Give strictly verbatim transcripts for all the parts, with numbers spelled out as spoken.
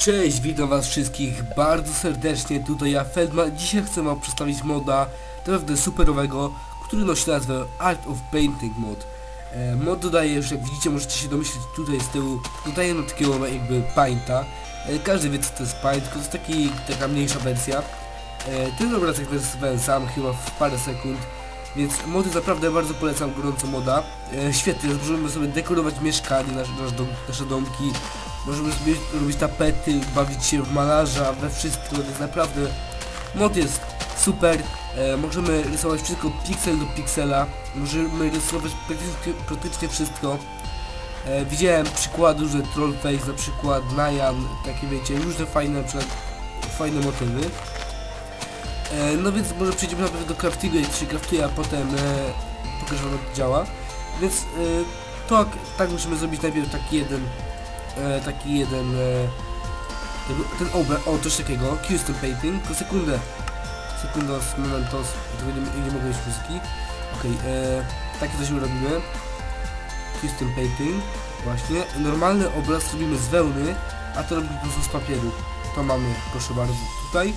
Cześć, witam was wszystkich bardzo serdecznie, tutaj ja Feldman. Dzisiaj chcę wam przedstawić moda naprawdę superowego, który nosi nazwę Art of Painting Mod. e, Mod dodaje już, jak widzicie, możecie się domyśleć, tutaj z tyłu dodaje nam takiego jakby painta. e, Każdy wie co to jest paint, tylko to jest taki, taka mniejsza wersja. e, Ten obrazek narysowałem sam chyba w parę sekund, więc mody naprawdę bardzo polecam, gorąco moda. e, Świetnie, możemy sobie dekorować mieszkanie, nasz, nasz dom, nasze domki. Możemy sobie robić tapety, bawić się w malarza, we wszystko, więc naprawdę mod jest super. e, Możemy rysować wszystko piksel do piksela. Możemy rysować praktycznie, praktycznie wszystko. e, Widziałem przykłady, że Trollface, na przykład Nayan, takie wiecie, różne fajne, fajne motywy. e, No więc może przejdziemy najpierw do craftingu, jak się craftuje, a potem e, pokażę wam, jak to działa. Więc e, to tak musimy zrobić najpierw taki jeden E, taki jeden e, ten obraz, o coś takiego, Custom Painting, to sekundę sekundos, momentos, nie, nie mogę mieć muzyki. Okej, okay, takie coś robimy, Custom Painting, właśnie, normalny obraz robimy z wełny, a to robimy po prostu z papieru, to mamy, proszę bardzo, tutaj. e,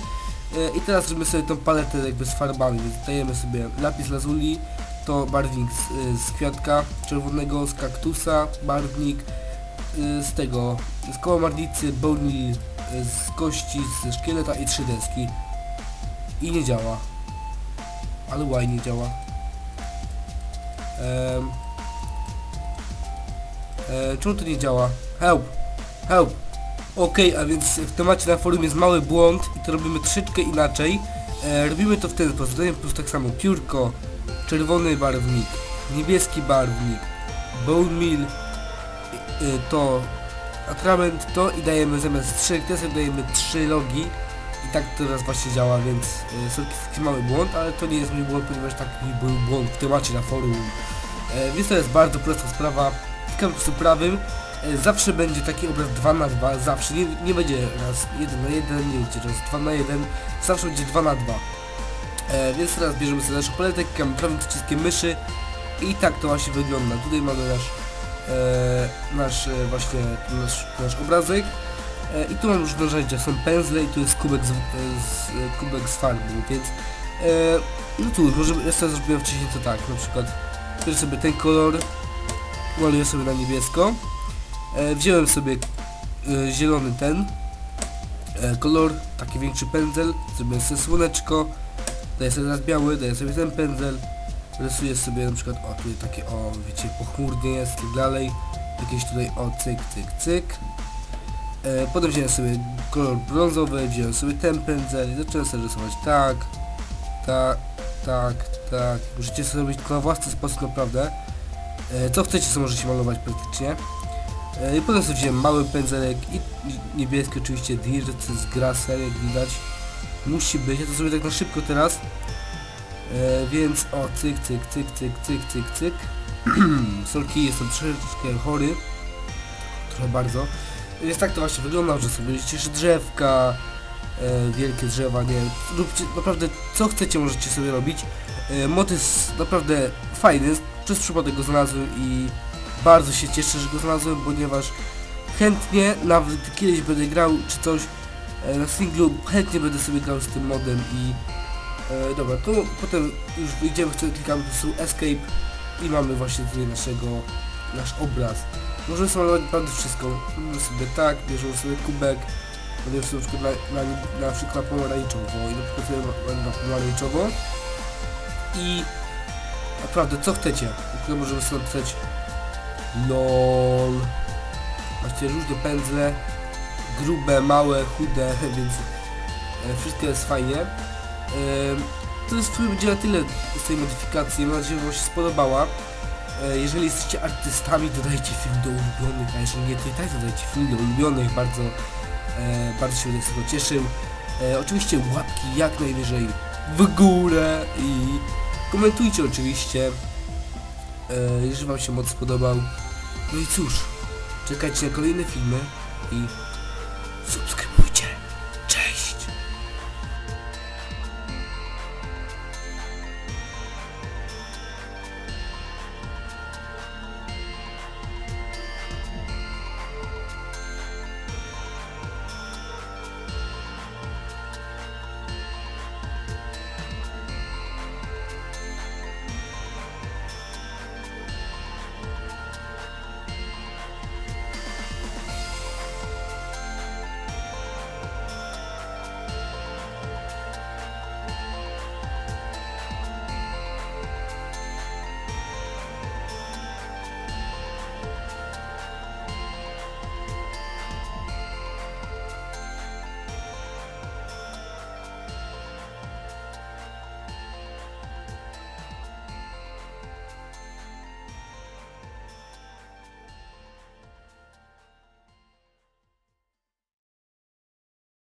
I teraz robimy sobie tą paletę jakby z farbami, więc dajemy sobie lapis lazuli, to barwnik z, z kwiatka czerwonego, z kaktusa, barwnik z tego, z kołomarnicy, boni, z kości, ze szkieleta i trzy deski. I nie działa. Ale łaj nie działa. Ehm. Ehm, czemu to nie działa? Help! Help! Okej, okay, a więc w temacie na forum jest mały błąd i to robimy troszeczkę inaczej. E, robimy to w ten sposób. Dajemy po prostu tak samo piórko, czerwony barwnik, niebieski barwnik, bone meal, to atrament, to i dajemy zamiast trzech desek, dajemy trzy logi i tak teraz właśnie działa, więc e, są taki mały błąd, ale to nie jest mój błąd, ponieważ taki był błąd w temacie na forum. E, więc to jest bardzo prosta sprawa, klikam po prostu prawym, e, zawsze będzie taki obraz dwa na dwa, zawsze, nie, nie będzie raz jeden na jeden, nie będzie raz dwa na jeden, zawsze będzie dwa na dwa. E, więc teraz bierzemy sobie naszą paletę, klikam prawym przyciskiem myszy i tak to właśnie wygląda. Tutaj mamy nasz E, nasz e, właśnie nasz, nasz obrazek, e, i tu mam już narzędzia, są pędzle i tu jest kubek z, e, z, e, kubek z farby, więc e, no tu może ja sobie zrobiłem wcześniej to tak, na przykład bierzę sobie ten kolor, maluję sobie na niebiesko, e, wziąłem sobie e, zielony ten e, kolor, taki większy pędzel, zrobię sobie słoneczko, daję sobie teraz biały, daję sobie ten pędzel, rysuję sobie na przykład, o tutaj takie, o wiecie, pochmurnie jest, tak dalej, jakieś tutaj, o cyk, cyk, cyk. E, potem wziąłem sobie kolor brązowy, wziąłem sobie ten pędzel i zacząłem sobie rysować tak, tak, tak, tak. Możecie sobie robić to na własny sposób naprawdę, e, co chcecie sobie możecie malować praktycznie. E, i potem sobie wziąłem mały pędzelek i niebieski oczywiście dirt z grasem, jak widać, musi być, ja to sobie tak na szybko teraz. E, więc o cyk, cyk, cyk, cyk, cyk, cyk, cyk. Sorki, jestem troszeczkę chory. Trochę bardzo. Więc tak to właśnie wygląda, że sobie jeszcze drzewka, e, wielkie drzewa, nie wiem. Róbcie naprawdę co chcecie, możecie sobie robić. E, Mod jest naprawdę fajny, przez przypadek go znalazłem i bardzo się cieszę, że go znalazłem, ponieważ chętnie, nawet kiedyś będę grał czy coś e, na singlu, chętnie będę sobie grał z tym modem i... E, dobra, to potem już wyjdziemy, klikamy po prostu escape i mamy właśnie tutaj naszego, nasz obraz. Możemy sobie malować naprawdę wszystko, robimy sobie tak, bierzemy sobie kubek, robimy sobie na przykład na, na, na przykład pomarańczowo i na przykład sobie na pomarańczowo i naprawdę co chcecie, tylko możemy sobie napisać LOL, macie różne pędzle, grube, małe, chude, więc e, wszystko jest fajnie. To jest w sumie będzie na tyle z tej modyfikacji, mam nadzieję, że wam się spodobała. Jeżeli jesteście artystami, dodajcie film do ulubionych, a jeżeli nie, to i tak dodajcie film do ulubionych, bardzo, bardzo się z tego cieszę. Oczywiście łapki jak najwyżej w górę i komentujcie oczywiście, jeżeli wam się moc spodobał. No i cóż, czekajcie na kolejne filmy i subskrybujcie.